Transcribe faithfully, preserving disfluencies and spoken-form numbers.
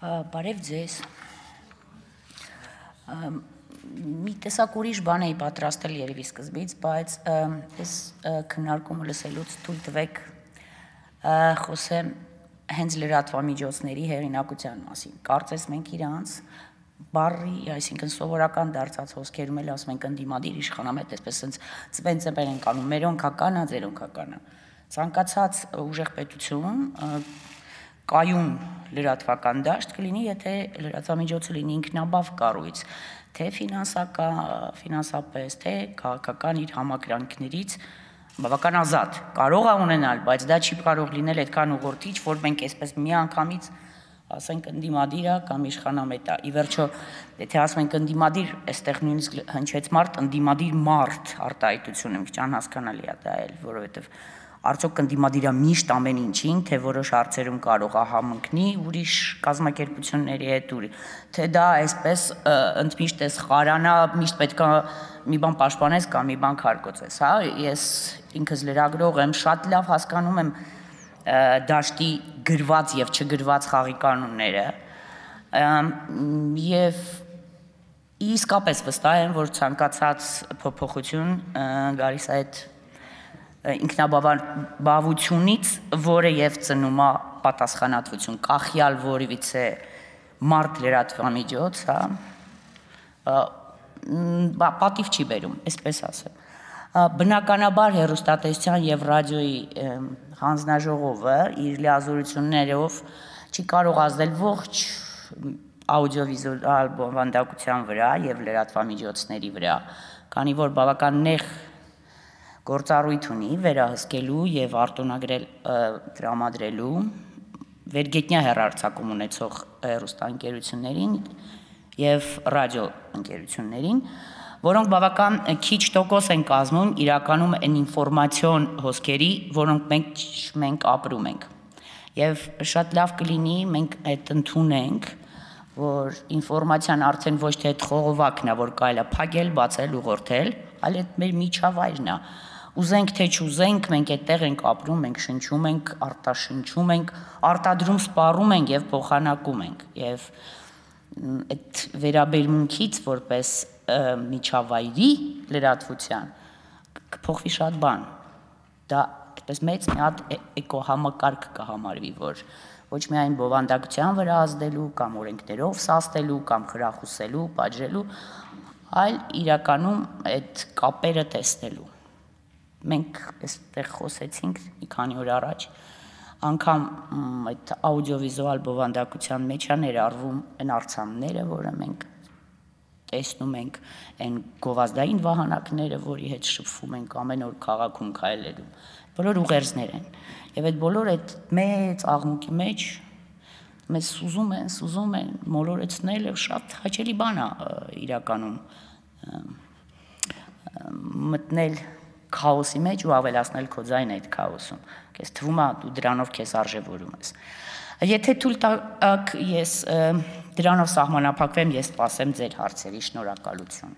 Բարև ձեզ։ Մի տեսակ ուրիշ բան էի պատրաստել երևի սկզբից, բայց այս քննարկումը լսելուց թույլ տվեք խոսեմ հենց լրատվամիջոցների հեղինակության մասին։ Կարծես մենք իրանց բարի, այսինքն սովորական դարձած հոսքերում էլ ասում ենք ընդդիմադիր իշխանը, այսպես հենց ծվենցվել են կանում, մերոնքա կանա, ձերոնքա կանա։ Ցանկացած ուժեղ պետություն կայուն լրատվական դաշտ կլինի, եթե լրատվամիջոցը լինի ինքնաբավ կառույց, թե ֆինանսապես, թե քաղաքական իր համակրանքներից բավական ազատ կարող է ունենալ, բայց դա չի կարող լինել այդքան ուղղորդիչ, որ մենք այսպես միանգամից ասենք ընդդիմադիր է կամ իշխանամետ է։ Ի վերջո, եթե ասում ենք ընդդիմադիր, այստեղ նույնիսկ հնչեց մարդ, ընդդիմադիր մարդ արտահայտությունը մի քիչ անհասկանալի է դա էլ, որովհետև արդյոք ընդդիմադիրը միշտ ամեն ինչին, թե որոշ հարցերում կարող է համընկնի ուրիշ կազմակերպությունների հետ, թե դա այսպես ընդմիշտ էս խարանա, միշտ պետք է մի բան պաշտպանես կամ մի բան քարկոծես, հա, ես ինքս լրագրող եմ, շատ լավ հասկանում եմ դաշտի գրված եւ չգրված խաղի կանոնները եւ իսկապես վստահ եմ, որ ցանկացած փոփոխություն գալիս է այդ ինքնաբավությունից, որևէ ծնումա պատասխանատվություն, կախյալ որևիցե մարդ լրատվամիջոց, պատիվ չի բերում, այսպես ասեմ։ Բնականաբար հեռուստատեսության և ռադիոյի հանձնաժողովը իր լիազորություններով չի կարող ազդել ողջ աուդիովիզուալ բովանդակության վրա և լրատվամիջոցների վրա, քանի որ բավական նեղ գործառույթ ունի վերահսկելու և արտոնագրել տրամադրելու վերգետնյա հեռարձակում ունեցող հեռուստաընկերություններին և ռադիո ընկերություններին, որոնք բավական քիչ տոկոս են կազմում իրականում այն ինֆորմացիոն հոսքերի, որոնք մենք ապրում ենք։ Եվ շատ լավ կլինի մենք այդ ընդունենք, որ ինֆորմացիան արդեն ոչ թե այդ խողովակն է, որ կարելի է փակել, բացել, ուղղորդել, այլ այդ մեր միջավայրն է։ Ուզենք թե չուզենք, մենք այդտեղ ենք ապրում, մենք շնչում ենք, արտաշնչում ենք, արտադրում, սպառում ենք և փոխանակում ենք։ Եվ այդ վերաբերմունքից որպես միջավայրի լրատվության կփոխվի շատ բան։ Դա այդպես մեծ մի հատ էկոհամակարգ կհամարվի, որ ոչ միայն բովանդակության վրա ազդելու, կամ օրենքներով սաստելու, կամ խրախուսելու, պատժելու, այլ իրականում այդ կապերը տեսնելու։ Մենք այստեղ խոսեցինք մի քանի օր առաջ, անգամ այդ աուդիովիզուալ բովանդակության մեջ է ներառվում այն արձանները, որը մենք տեսնում ենք, այն գովազդային վահանակները, որի հետ շփվում ենք ամեն օր քաղաքում քայլերում, բոլոր ուղերձներ են։ Եվ այդ բոլոր այդ մեծ աղմուկի մեջ մեզ սուզում են, սուզում են, մոլորեցնել և շատ հաճելի բան է իրականում մտնել քաոսի մեջ ու ավելացնել քո ձայնը այդ քաոսում։ Քեզ թվում է դու դրանով քեզ արժևորում ես։ Եթե թույլ տաք ես դրանով սահմանափակվեմ, ես սպասեմ ձեր հարցերի, շնորհակալություն։